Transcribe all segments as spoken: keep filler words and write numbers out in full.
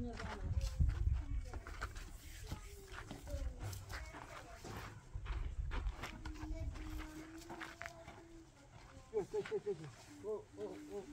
Oh, oh, oh.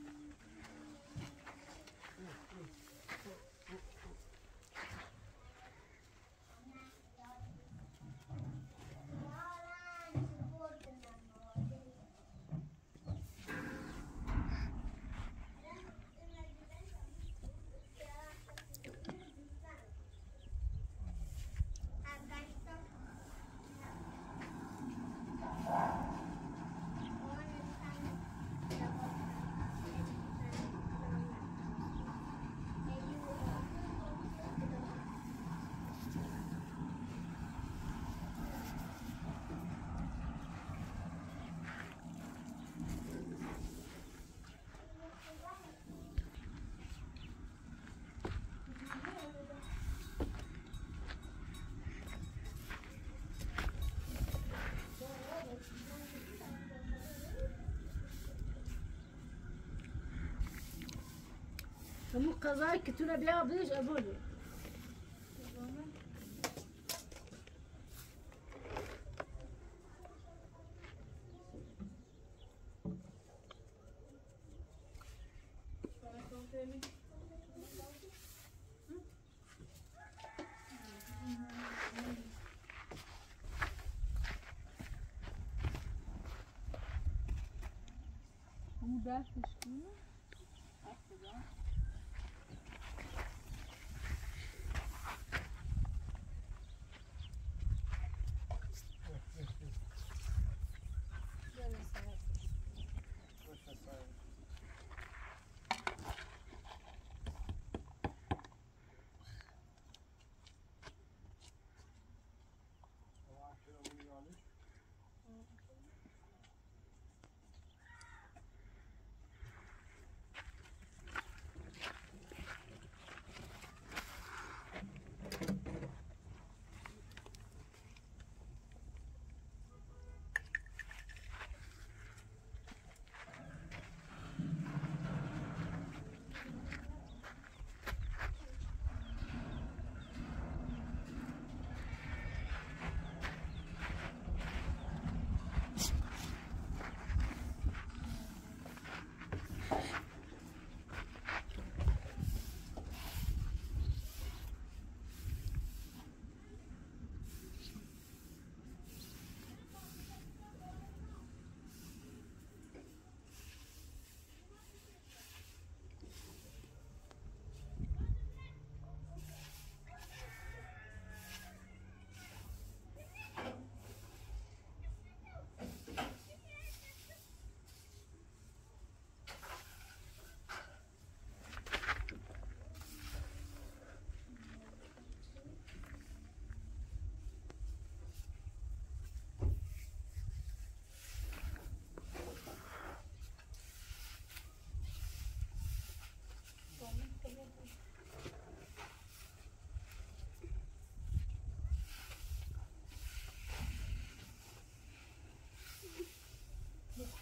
هم قضايا كتيرة بيها بيش أقوله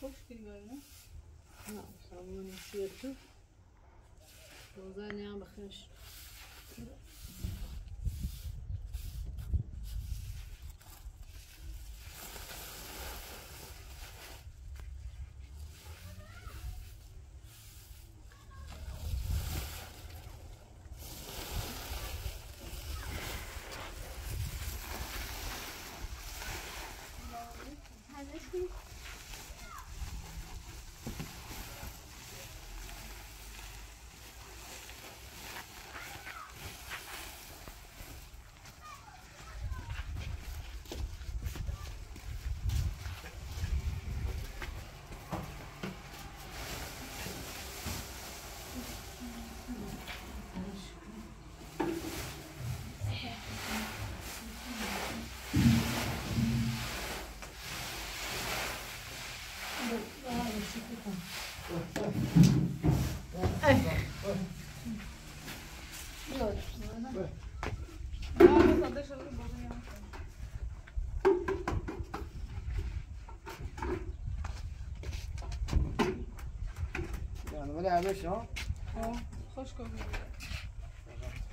Hoş gibi görünüyor. Sabunu nasıl yapıyor? Rozanya'ya bakın. Hadi abi şu an. Hoş geldin.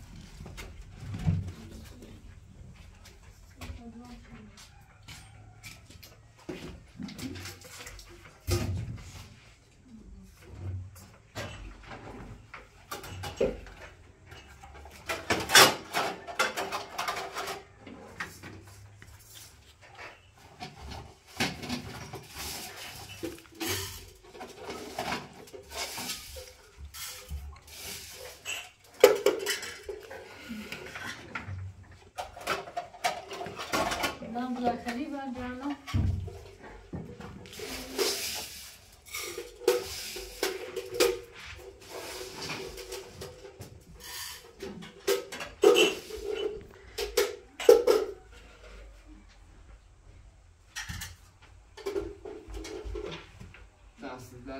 Ben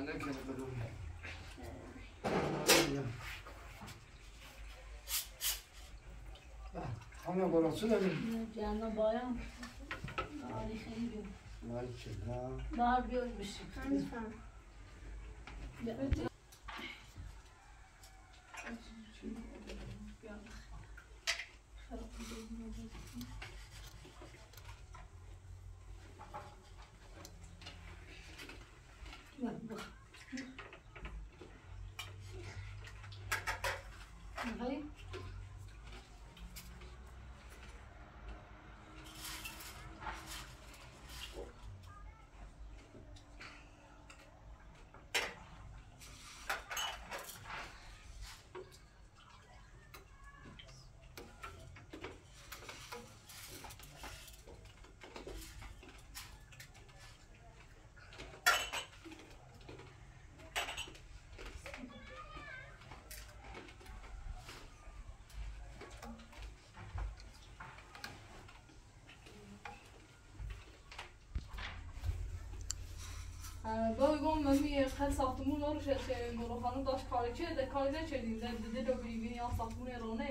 de kendim. Ana burası da mı? Canlı bayram. Tarihi gün. Maşallah. Var görmüşsün. Lütfen. Doygun məmiyyə xəl saxtımın var şəhərin qoruxanı daş qarıqə də qayda çədində dedi də bilgin ya saxtımın erona.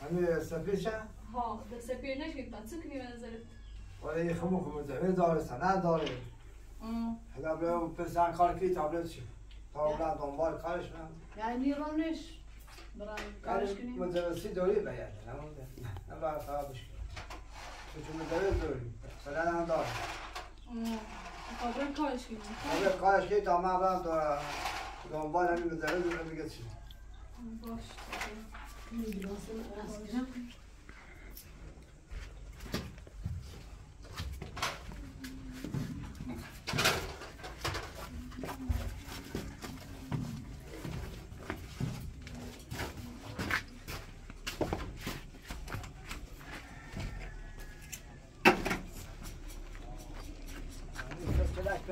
Hani səpişə? Ha, də səpiyənə ki patsı kimi mənzələ. Ola yəxmu xəmzəvə darısan, nə darı? Hmm. Hələ belə pəsən qarıqə tablet şi. Tablet donvar qarışma. Yəni yərəniş. Bəran qarışqını. Məcəlləsi dori bəyədi. Nə oldu? Nə var sabış. Çünki dərə dori. Sələn dar. Hmm. خبر کارش کنیم خبر کارش کنیم تا ما برم تا دنبال همین بذاره دونه بگه چیم باش میگراسه راست کنم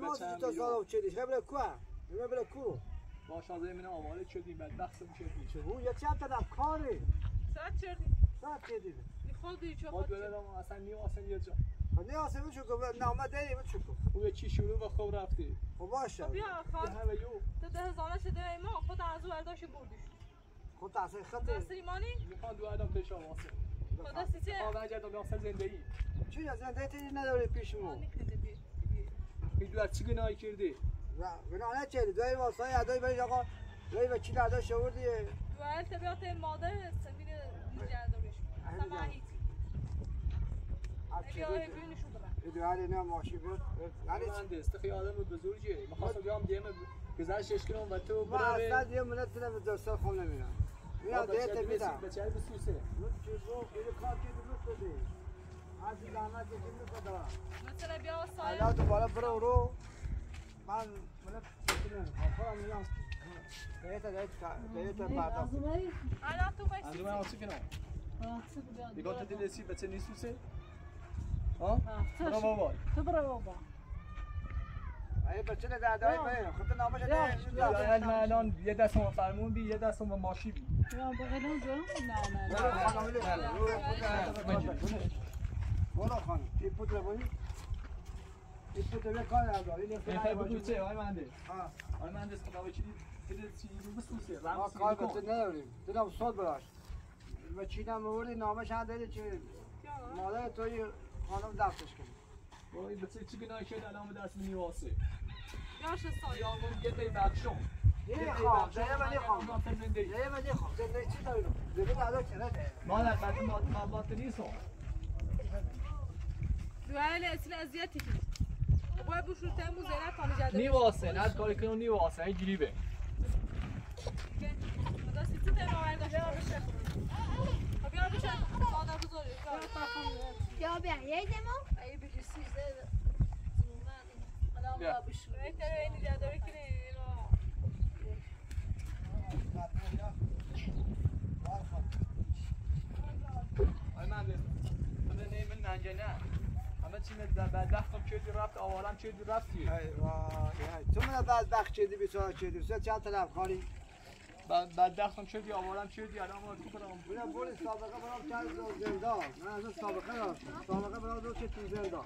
ما تو تصادف چه دیش؟ قبل کو؟ قبل کو؟ باش از این آماده شدیم بعد بخشم شدیم. چه بود؟ یه چند تا دکاری. ساعت شدیم. ساعت شدیم. نخودی چه؟ خود بله ما اصلا نیو اصلا یه جا. نه اصلا میشکم نه ما داریم میشکم. اوه چی شروع و خوب رفتی؟ باشه. بیا خود. تو ده زانه شده ما خود از ورداشی بودی. خدا سری خدا سریمانی میخوان دو آدم پیش آواسه خدا سری چه آب اجدا میخوان زندگی چی از زندگی نداره پیش ما میدونی چی گناهی کردی نه گناه نکردی دوی واسای ادای بری آقا دوی و چیل ادای شوردی دوی طبیعت مادر سمین میجادوریش سماهیتی ابیا بینشون برد ادعا اینا ماشی بود یعنی مهندس خیلی آدم بزرگیه می‌خواستم بیام دیمه گذشتش کنم و تو برو اصلا دیگه منت نه به دستان خون نمیرم میاد دیگه میدم بچه‌ای بسوسه بود چیزو یه کار که درست بده از زحمت کشیدن خدا مثلا بیا سایه حالا تو بالا برو رو من منت نه آخرام میام دیتا دیتا دیتا بعدا حالا تو بس اندو من چی کنم دیگه تو دیگه سی بچه نیسوسه ها برو بابا تو برو بابا ای بچه دادای من خودت نامش دادم الان یه دستم فرمون بی یه دستم ماشی بی نه بغلم جون نه نه برو خان این پوتله ببین این پوتله کار داره این فعلا بچه های مهندس ها های مهندس خداوی چی چی بسوسه ما کار بچه نداریم دیدم صد براش و چینا موردی نامش داده چی مادر توی خانم دستش کنه وای بچه چی گناه شد الان به دست نیواسه یا شش سال یا من گه به بچم گه خواب زنده ولی خواب زنده ولی خواب زنده چی داریم دیگه دادا کرده مادر وقتی مادرات نیستم دوال اصلا ازیتی کنی باید بوشو تمو زنده تانی جاده نیواسه نه کاری کنن نیواسه این جریبه داداش چی تمو آورده بیا بشه بیا بشه مادر بزرگ بیا بیا یه دمو لا بشو انت وين اللي ادورك لي لا انا عندي انا نايم من عندنا اما تشمت بدبختم چه رفت اوالم چه رفتی وای تو من بدبخت چدی بیچاره چدی چند تا لب خالی بدبختم چدی اوالم چدی الان ما تو برام بولا بول سابقه برام چند زندان من از سابقه دارم سابقه برام دو چه تو زندان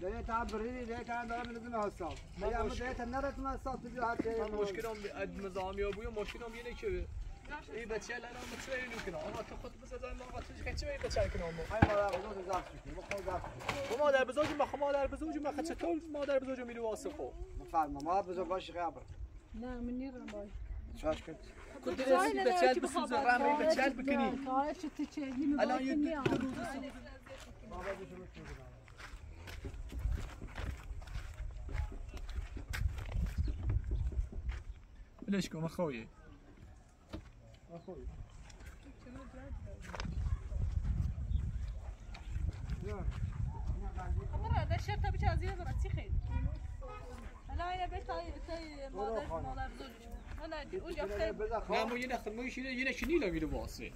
لا تعبرني لا كان ضرب لازم هالصوت ما مشيت نرت ما الصوت فيديو هكا مشكلهم قد نظام يا ابويا مشكلهم يلي كبير اي باتشال انا ما تسوي يمكن اما تاخذ بس زي ما غاتش كتشوي باتشال كنا هاي ما بزوج زاكي ما خو زاكي وما دار بزوج ما خو ما دار بزوج ما خاتشتو ما دار بزوج ميلي واثقو فاهمه ما بزوج باش غابر لا مني رماي شاش كنت كنت لازم باتشال بس رامي باتشال بكني قالت تتشالني ما بغيتني ما بغيتش ليش كم أخوي؟ أخوي. أمرا هذا الشرطة بتجازيه برا تيخيل. أنا هنا بيت هاي بتاعي ماذا ماذا بزوجي. أنا أقول جبت. نعم وينا خدمة يشيله ينا شنيله ميلو باسه.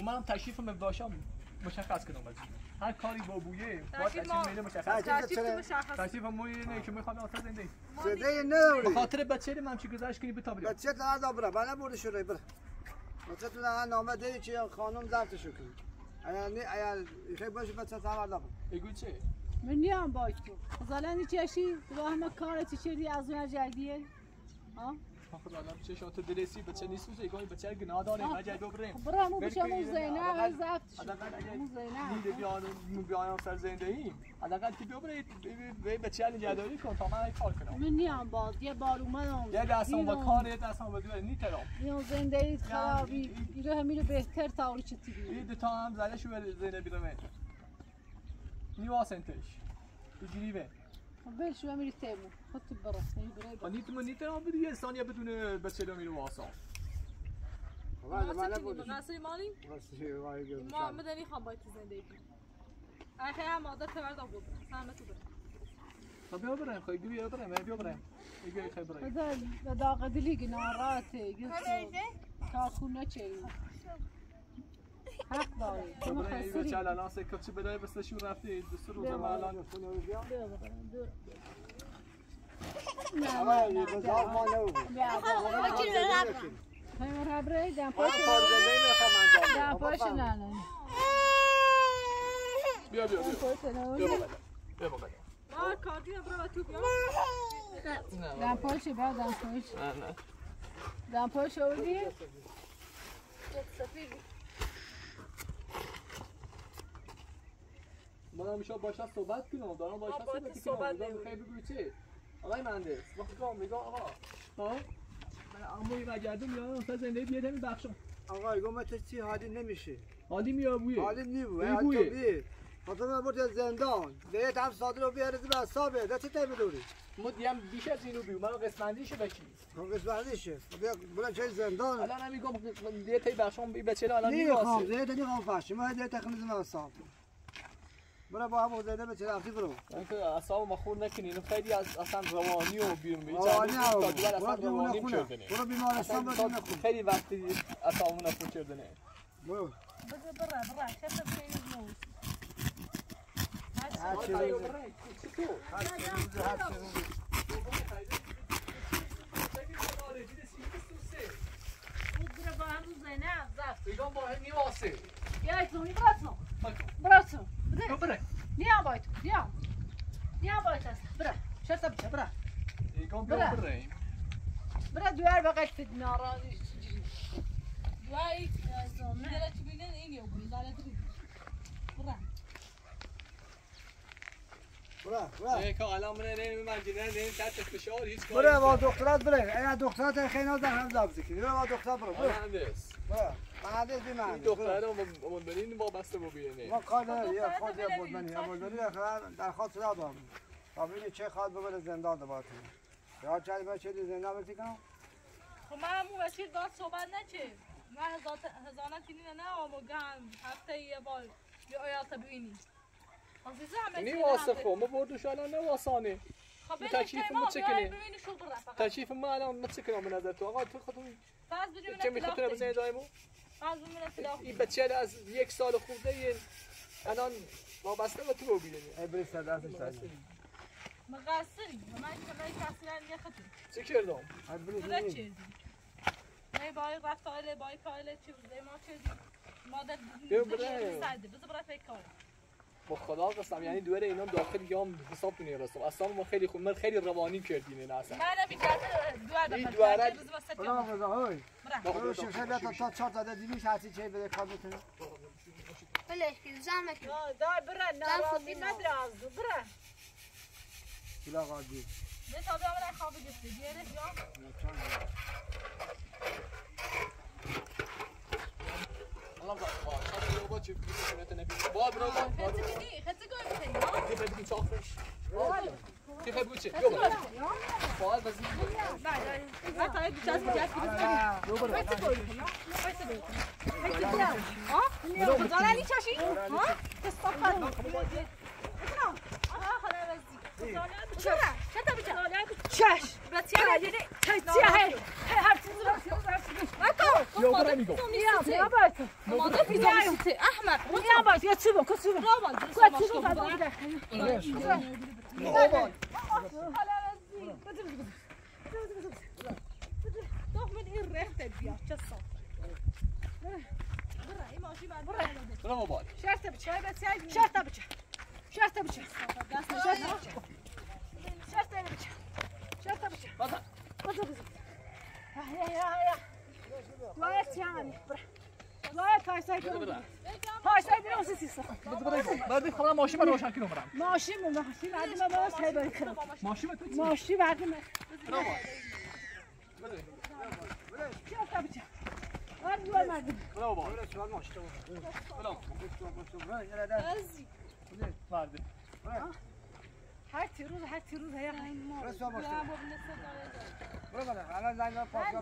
ومام تشريف من باشام مشخص كنوم بس. هر کاری با بویه تشریف میده مشخص تشریف مشخص تشریف هم نه که میخوام آتا زنده زنده نه به خاطر بچه من چی گذشت کنی بتا بریم بچه تا از آبره بالا برو شوره بره بچه تو نه نامه داری که خانم زفتش کنی یعنی یعنی خیلی باشه بچه تا بالا برو بگو چه من نیام با تو زالانی چشی تو همه کار چی چی از اون جدیه ها خدا الان چه شات درسی بچه نیست تو یگان بچه گناه داره مجا بریم برامو بچه مو زینه زفت مو زینه میده بیان مو بیان سر زندگی حداقل که ببرید بچه نگهداری کن تا من کار کنم من نیام باز یه بار اومدم یه دستم با کار یه دستم با دور نیترم یه زندگی خرابی اینو همینو بهتر تاوری چتی این دو تا هم زلشو زینه بیرمه نیواسنتش بجریبه قبل شو عملت تابو خدت براسي برا اني تمنيت انا بدي الثانيه بدون باتشيلو ميلو واصل والله ما نبغى ناصري مالي ناصري واي محمد علي خبايت زندگی اخي هم عادت تبرد ابو سلامت بده طب يا برا خي بيا برا ما بيا برا يجي خي برا هذا داق دلي قناراتي قلت تاكو نشي حق داری برای بچه الان سه کفچه بدای بسشون رفتی دو سه روز الان خونه بیام نه نه بازار ما نبود خیلی ربره دم پاش دم پاش نه نه بیا بیا بیا بیا بیا ما کاری برای تو بیا دم پاش بیا دم پاش دم پاش آوردی منم میشه باشا صحبت کنم دارم باشا صحبت میکنم خیلی بگو چی آقای مهندس وقتم میگم آقا ها من عموی بگردم یا اصلا زنده بیاد همین بخشم آقا میگم تو چی حالی نمیشه حالی میابوی حالی نیو تو بی حاضر بود از زندان یه دفعه صادر رو بیارید به حسابه ده چه تیمی دوری ما دیدم بیش از اینو بیو منو قسمندیشه بکی قسمندیشه بیا بلند چه زندان الان نمیگم یه تی بخشم به چهره الان میواسه نه دیگه نمیخوام بخشم ما یه تخمین حساب برو با هم زده به چهره برو اینکه اعصاب ما خورد نکنین خیلی از اصلا روانی و بیرون میاد اصلا روانی میشد نه برو بیمارستان بدون خیلی وقتی اعصابمون خورد شده نه برو بذار برو خطر خیلی نوز هر چیزی هر چیزی هر چیزی برا برا یک علام نه نه من جنان نه تحت فشار هیچ کاری برا با دکترات برا این دکترات خیلی ناز هم لب ذکی برا با دکتر برا مهندس برا مهندس دی من دکترا مون برین وابسته بو بیرین ما کار نداری خود بود من یوازداری درخواست دادم تا ببینی چه خواهد ببره زندان دوباره یا چالی بچه دی زندان بری کنم خب من مو وکیل داد صحبت نچه من هزانت اینه نه آموگان هفته یه بار یه آیات ببینی نی واسه ما بردوش الان نه واسانه خب تکلیف ما چکنه تکلیف ما الان متسکرم به نظر تو آقا تو خودت باز بدون چه میخوای بزنی دایمو باز بدون این بچه از یک سال خورده الان وابسته به تو ببینه ای بری صد درصد مقصری من کاری اصلا نخطی چه کردم ای بری نه با رفتار با کارل چی ما چه مادر صد بز برای فکر کن با خدا قسم یعنی دوره اینا داخل یام حساب دنیا راستم اصلا ما خیلی خوب من خیلی روانی کردین این اصلا من نمی‌کردم دو عدد دو عدد روز واسه برو برو شیشه تا تا چهار عدد دیویش هستی چه بده کار بتونه بله زحمت دار برن ناراضی ندراز برن کلا قاضی نه تا برای خواب گفت دیگه یام الله بخیر بابا چی می‌کنه نبی بابا برو بابا خدت گویم خدت بدین چاخش چی خب گوچی بابا بابا بس نه تا یک چاس چاس بابا خدت گویم خدت گویم خدت نه ها بزارانی چاشی ها استفاده بکنم آها خلاص دیگه چرا چرا بچا چاش بچا یعنی چاش هر چیزی يا أمي يا بابا ماذا في ذلك أحمد يا بابا يا تشوفه كتشوفه كتشوفه هذا هذا هذا لا تيعني لا تايسايد تايسايد نو سيسا بدي خلنا ماشي ما روشن كيلو برام ماشي ما ماشي بعد ما بس هي بالكره ماشي ماشي بعد ما برافو شفت ابيك هذا هو المعدن برافو ماشي برافو ازي فرد هر تيروز هر تيروز هي ما برافو انا زين ما فاضي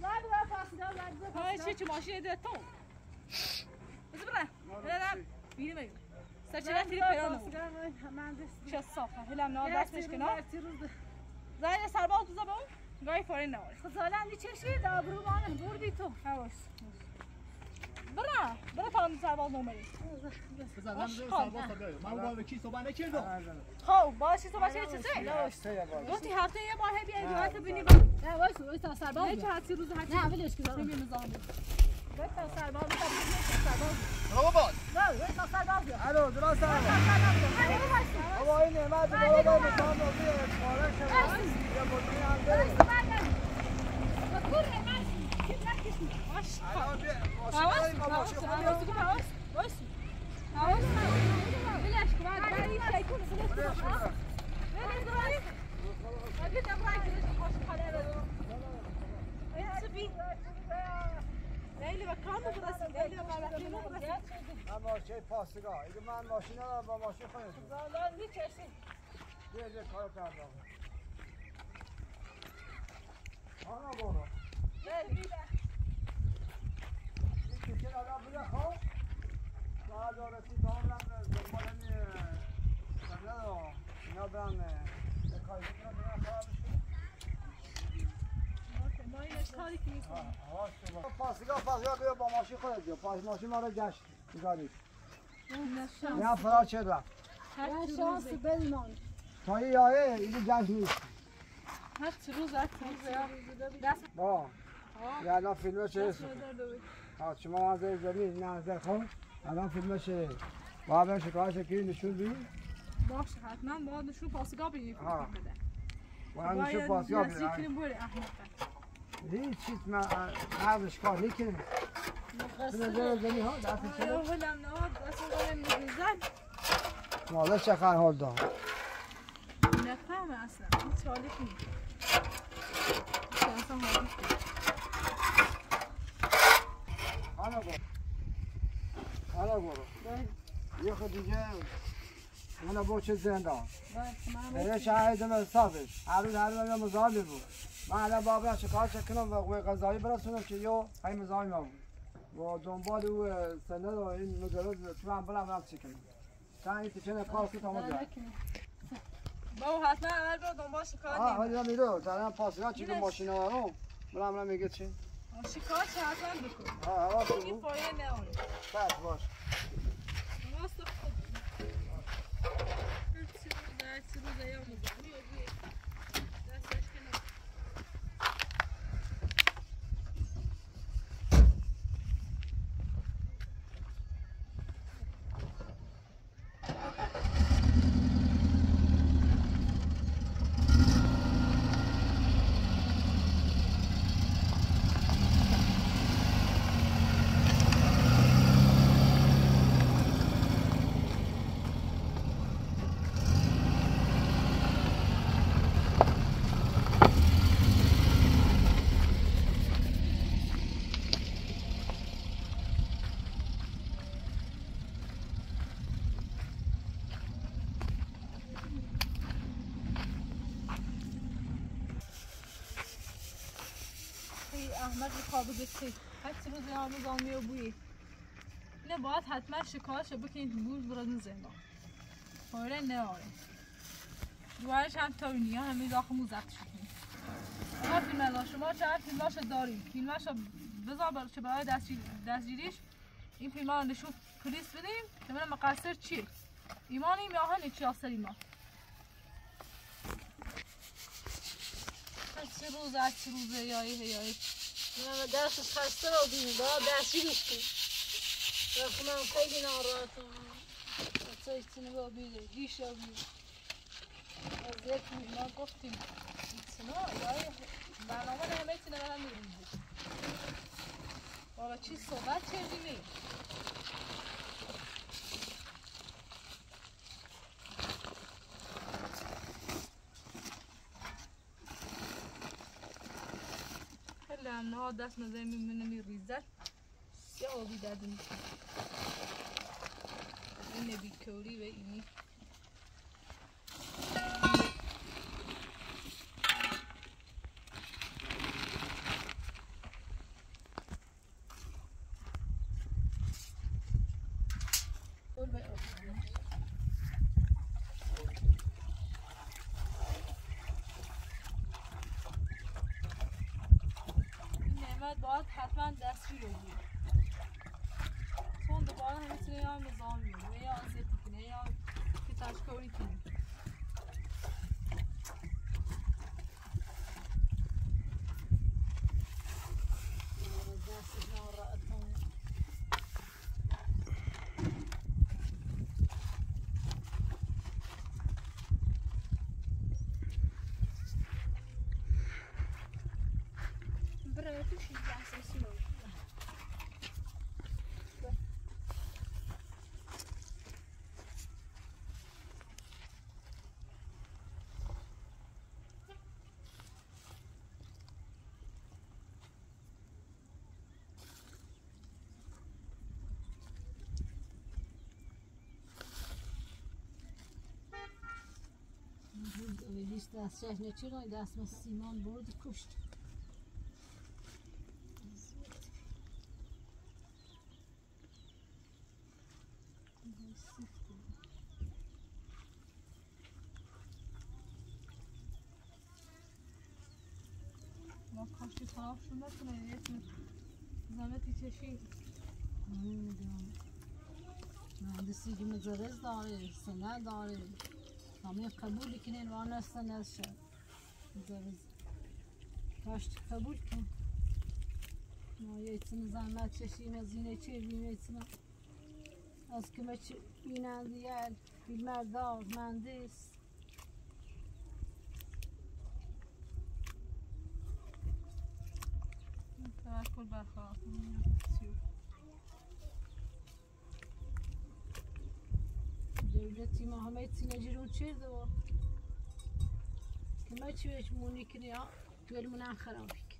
لا بلا فاصلة لا بلا فاصلة. هاي شيء ماشية ده توم. زبرة. لا لا. بيني ما يقول. سرچلات تري بيرانو. شو الصفة؟ هلا منادات مشكنا. زايد سرباز بزبون. غاي فورين نور. خزالة عندي تشي ده برو بانه بوردي تو. هاوس. برا برا فلان سرباز نمری. خزالة سرباز تبدیل. ما اول کی سوپا نکردم. خو باشی سوپا چه چیزی؟ گفتی هفته یه بار هی بیای دوست بینی. نه واسه واسه سرباز نه چه هستی روز هستی نه ولش کن زمین نظام واسه سرباز بابا بابا نه واسه سرباز الو درست بابا این نعمت بابا نظام بیا خارج بیا بطری هم بریم بکوره ماشی کی نکش ماشی ماشی ماشی ماشی حواس ولش کن بعد این شیکون درست درست اجيت ابراك نخش خلابه ايه سبي ليلى مكانه براسي ليلى ما بحكي له براسي مارچه پاسگاه. اگه من ماشین ندارم با ماشین خودتون. زالان میکشید. دیگه کار کردم. آنا برو. بله بیده. این دیگه آدم بوده خوب. بعد آرسی دامن زمانی زمانو نه برم. دکایی نه برم. ما اینش کاری که میکنم پاسگاه پاسگاه بیا با ماشین خودت بیا پاس ماشین ما رو گشت بگارید نه فرار چه رفت هر شانس بلمان تا یه یایه اینو گشت نیست هر چه روز هر چه با یه الان فیلمه چه هست شما از زمین نه از در خون الان فیلمه چه با همه شکایت شکلی نشون بیم باشه حتما با نشون پاسگاه بینیم با نشون پاسگاه بینیم هیچ چیز من عرضش کار نکنم نظر زنی ها دفتی شده آیا هلم نهاد اصلا قلم نگیزن مالا چقدر حال دارم نفهم اصلا این چالیک نکنم اصلا حالش کنم آنه برو آنه برو یه خود دیگه منو بوچه زندان بره شهر دمه صافش هر روز هر روز مزامی بود من الان بابرم شکایت کنم و قوه قضایی برسونم که یو های مزاحم هم و دنبال او سند و این مجرد تو هم برم رفت چکنم تا این تیچنه کار که تامو دارم بابا حتما اول برو دنبال شکایت نیم آه ها دیدم میرو در هم پاسگاه چی که ماشینه هارم برم برم میگه چی؟ شکایت چه حتما بکن آه هوا تو بود؟ پایه نهاره بس باش راست خود چی روزه یا مزاحمی احمد خوابه گفتی هر روز هامو زامیو بوی نه باید حتما شکارش بکنید بوز برادن زندان آره نه آره دوارش هم تاونی ها همه داخل موزد شکنید آقا فیلملا شما چهر فیلماش داریم فیلماش بذار برای دستگیریش این فیلمها نشون پلیس بدیم که من مقصر چیه ایمانیم یا هنه چی آسر ایمان هر روز هر روزه یایی هیایی من دستش خسته را بینید باید دستگیرش کنید وقتی من خیلی ناراحتم حتی ایتینه با بیده گیش را بیده از یکی ما گفتیم ایتینه یایی برنامه همه ایتینه برنامه میرونید بالا چی صحبت کردیم نه دست نزدیم می‌بینم ریزد یا آبی دادن این بیکوری و اینی باید حتما دستگیر بگیر چون دوباره همیتونه یا مزام بیره یا آزیت کنه یا کتشکوری کنه دستگیر ناراحت کنه هیچ دست شش نچرای دست ما سیمان برد کشت. ما کاشتی خراب شد نکنه یه زمتی چشید نمیدونم مهندسی که مجرز داره سنه داره همه قبول کنین و آنه سنه شد مجرز کاشتی قبول کن ما یه ایتنه زمت چشیم از اینه چه بیم ایتنه از که مچه بینند یل بیلمر دار مهندس کل برخواه دولتی ما همه تینجی رو چرده و که ما چی بهش مونی کنی ها دولمون هم خرابی کن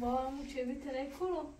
بابامو چوی تره کرو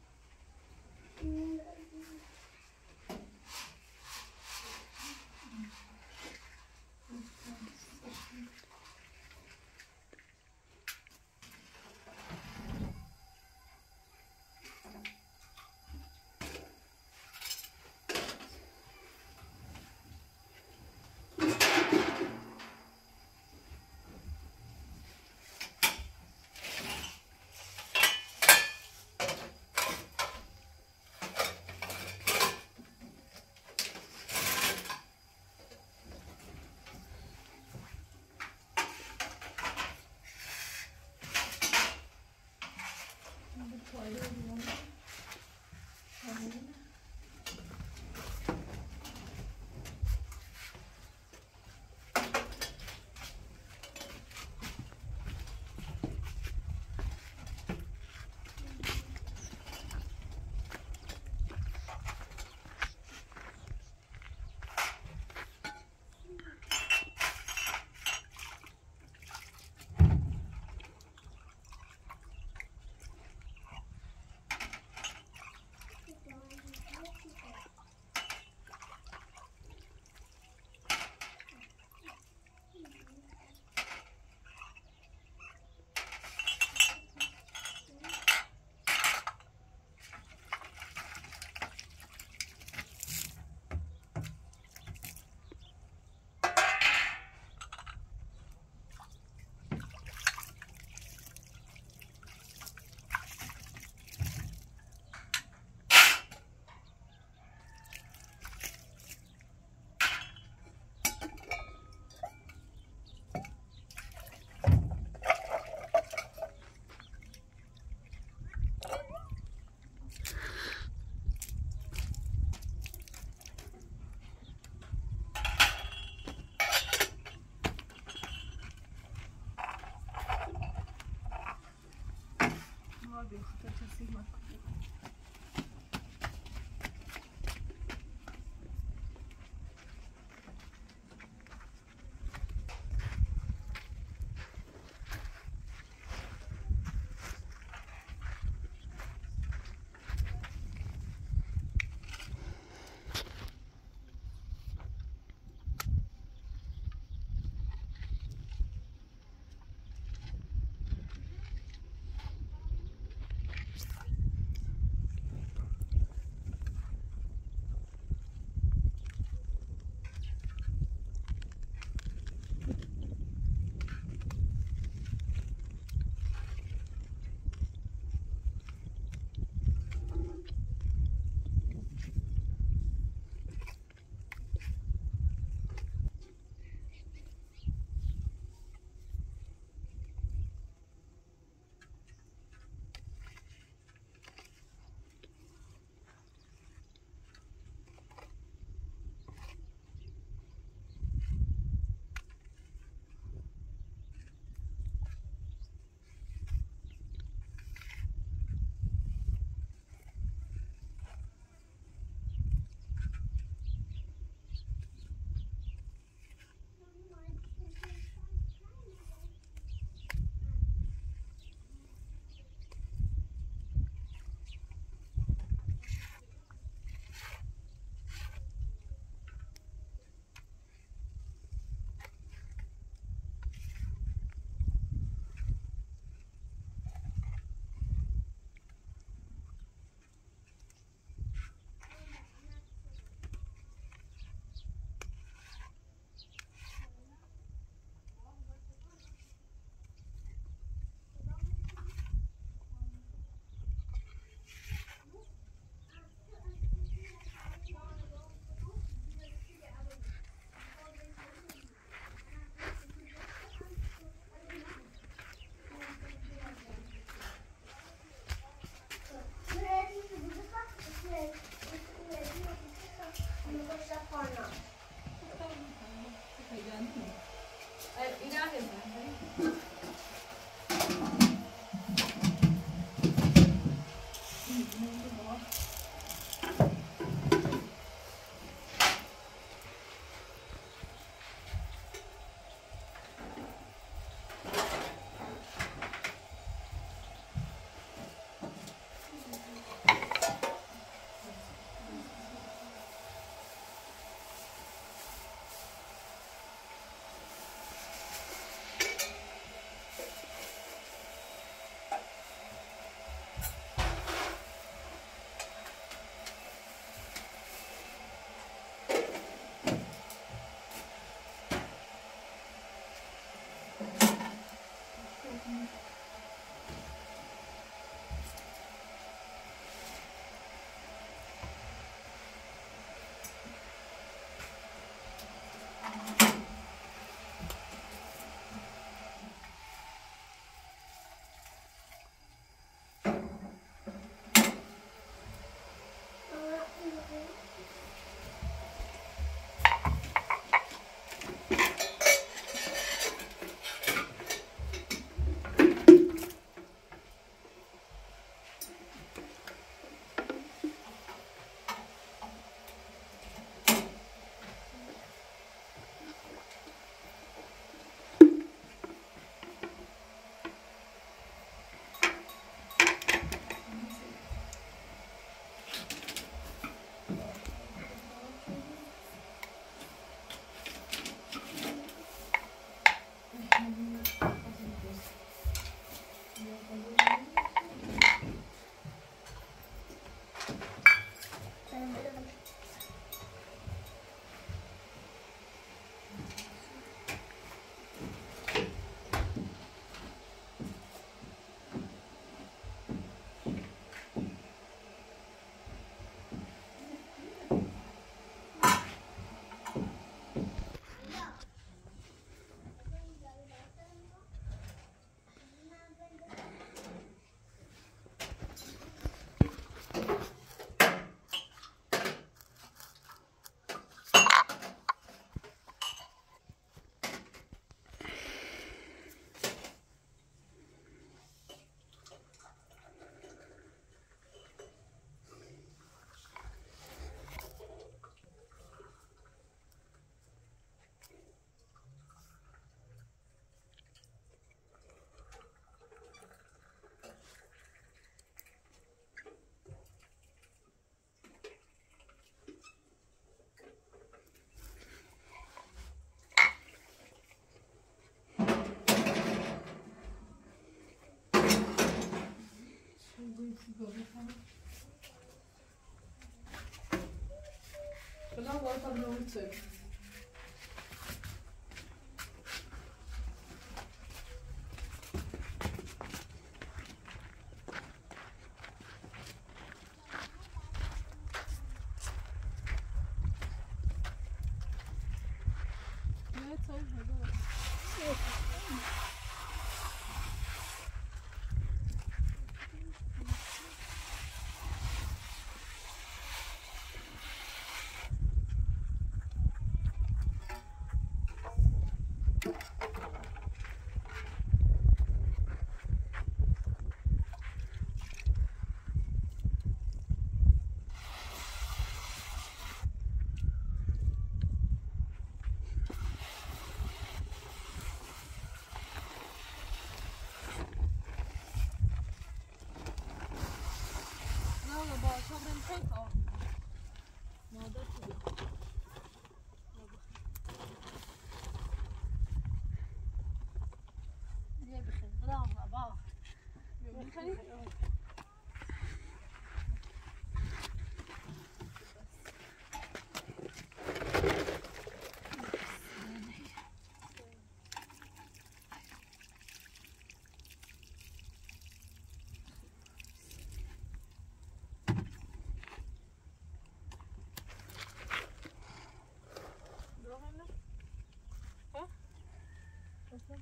But now what I'm going to.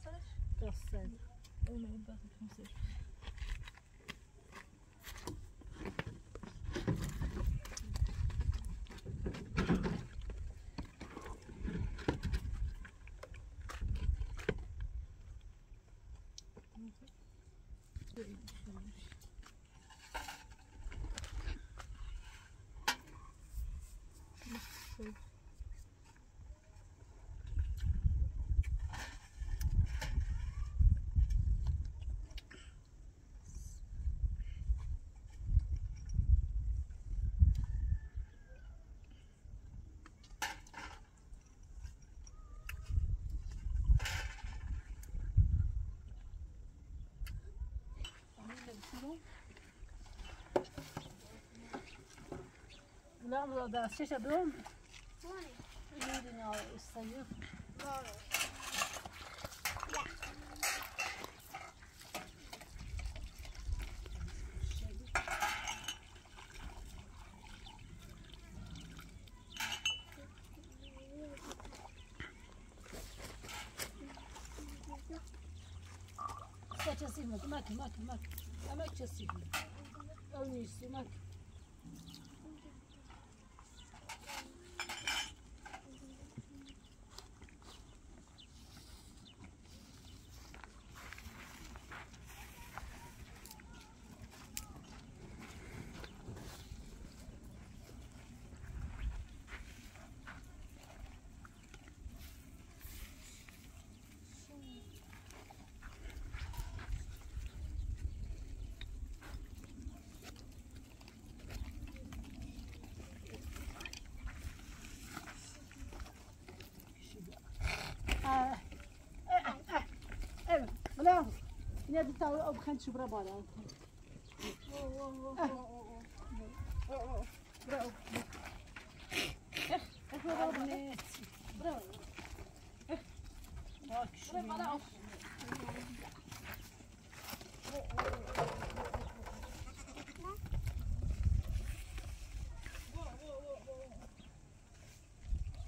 Graças. Eu não lembro de como seja. لا لا لا الشاشة دوم يا بنت او بخن شو برا بالا او او او او برا برا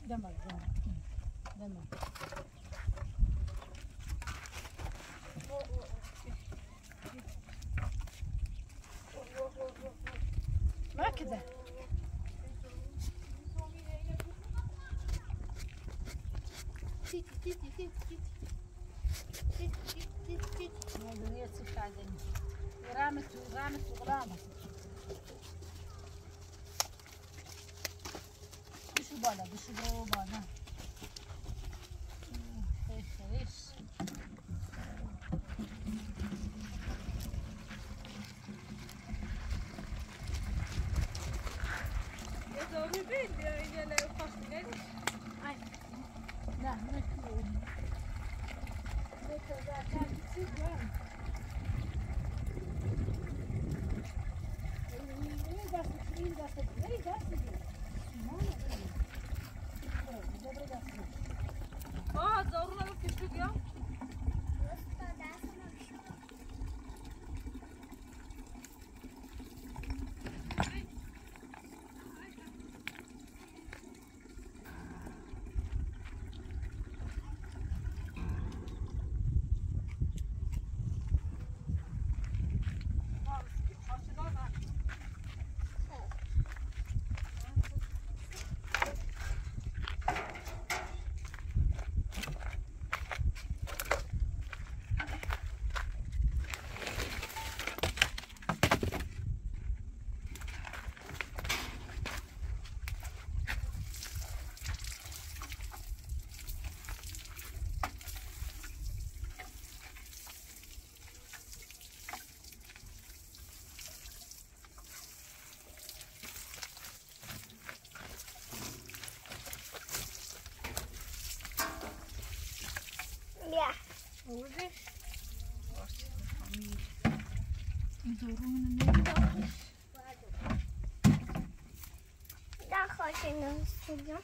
برا برا ما كده تيتي تيتي تيتي تيتي تيتي تيتي الدنيا تسيح علينا رامت ورامت وغرامت بشو بالا بشو بالا خيش خيش Because I can't see them. خورش واسه فامیل این دورون نمیداش در خاشین استودیو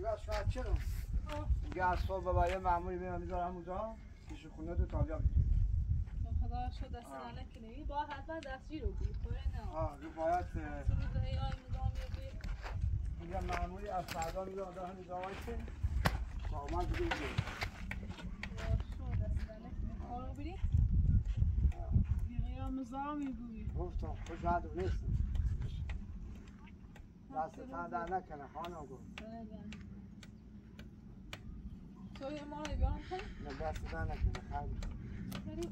نگاه چرا؟ میگه از صبح بابا یه معمولی بیان میذارم اونجا پیش خونه تو تابیا میگه خدا شد دست نکنی با حتما دستگیر رو بخوره نه آ رو باید میگه معمولی از فردا میگه آدم نگاه وایسه با من دیگه میگه شد دست نکنی کارو بری میگه مزامی بگی گفتم خوش عادو نیست دست تا در نکنه خانم گفت تو یه مال بیان کن؟ نه دست در نکنه خیلی خیلی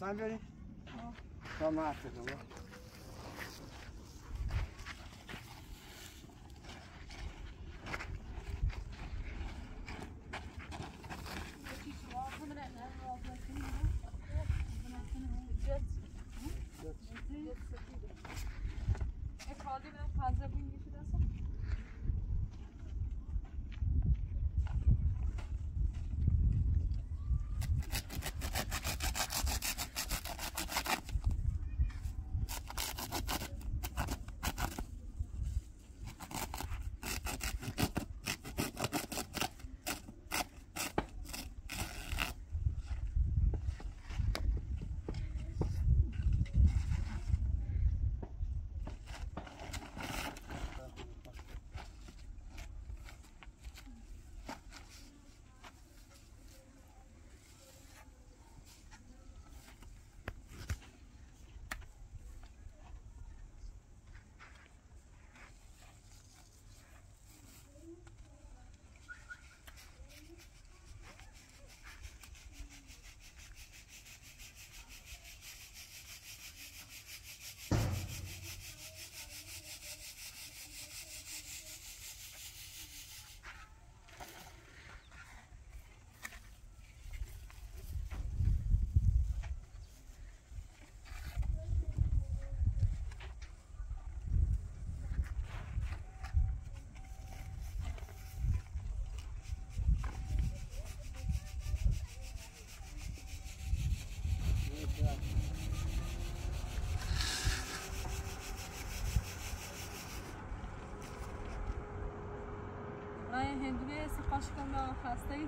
Sen göreyim. Tamam artık ama. هندوی سپاش کنم آن خسته ای.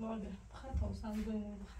Logo, bırak olsan duymuyor bırak.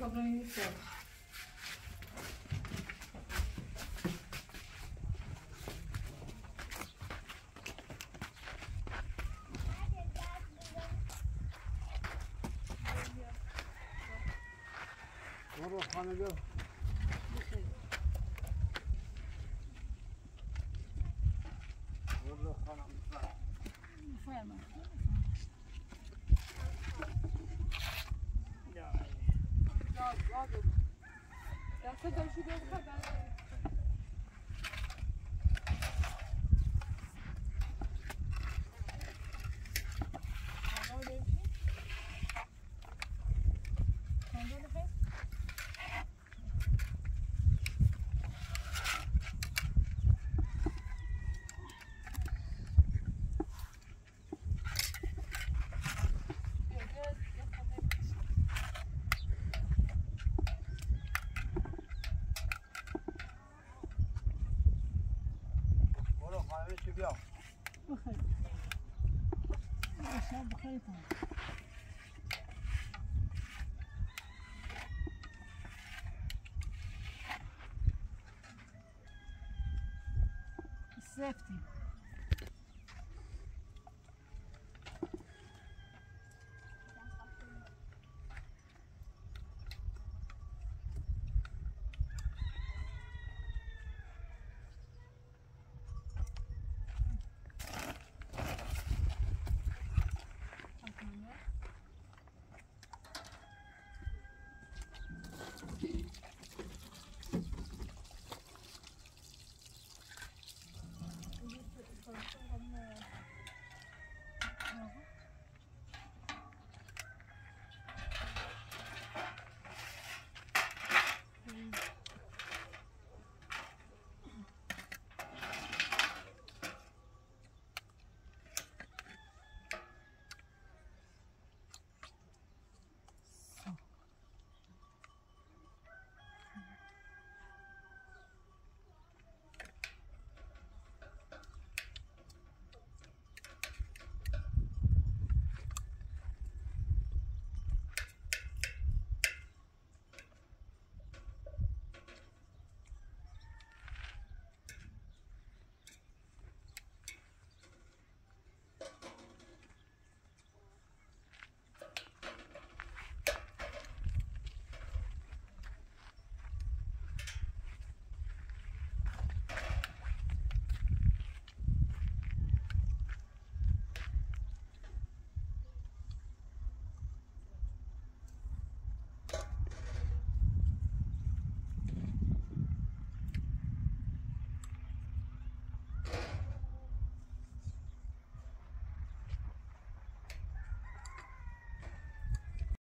Problem yok. Doğru hanede. Doğru hanede. Fayma. That's a good shoe. على شبيان بخير عشان بخير السيفتي.